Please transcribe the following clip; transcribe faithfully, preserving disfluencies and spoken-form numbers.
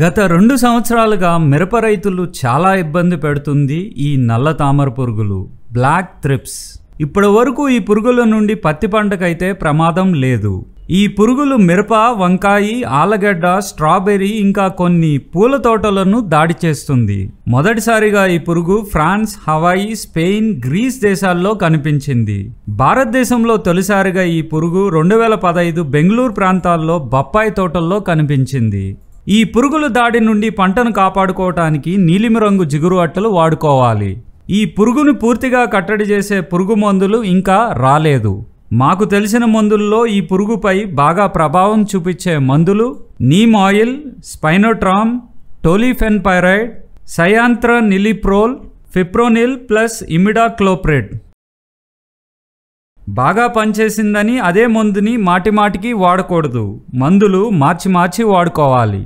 గత రెండు సంవత్సరాలుగా మిరప రైతులు చాలా ఇబ్బంది పెడుతుంది ఈ నల్ల తామర పురుగులు బ్లాక్ థ్రిప్స్। ఇప్పటివరకు ఈ పురుగుల నుండి పత్తి పంటకైతే ప్రమాదం లేదు। ఈ పురుగులు మిరప, వంకాయి, ఆలగడ్డ, స్ట్రాబెర్రీ ఇంకా కొన్ని పూల తోటలను దాడి చేస్తుంది। మొదటిసారిగా ఈ పురుగు ఫ్రాన్స్, హవాయి, స్పెయిన్, గ్రీస్ దేశాల్లో కనిపించింది। భారతదేశంలో తొలిసారిగా ఈ పురుగు రెండు వేల పదహైదు బెంగళూరు ప్రాంతాల్లో బొప్పాయి తోటల్లో కనిపించింది। ఈ పురుగుల దాడి నుండి పంటను కాపాడుకోవడానికి నీలిమ రంగు జిగురు అట్టలు వాడుకోవాలి। ఈ పురుగును పూర్తిగా కట్టడి చేసే పురుగు మందులు ఇంకా రాలేదు। మాకు తెలిసిన మందుల్లో ఈ పురుగుపై బాగా ప్రభావం చూపించే మందులు neem oil, spinetoram, tolfenpyrad, cyantraniliprole, fipronil plus imidacloprid. బాగా పనిచేసిందని అదే మందుని మాటిమాటికి వాడకూడదు। మందులు మార్చి మార్చి వాడుకోవాలి।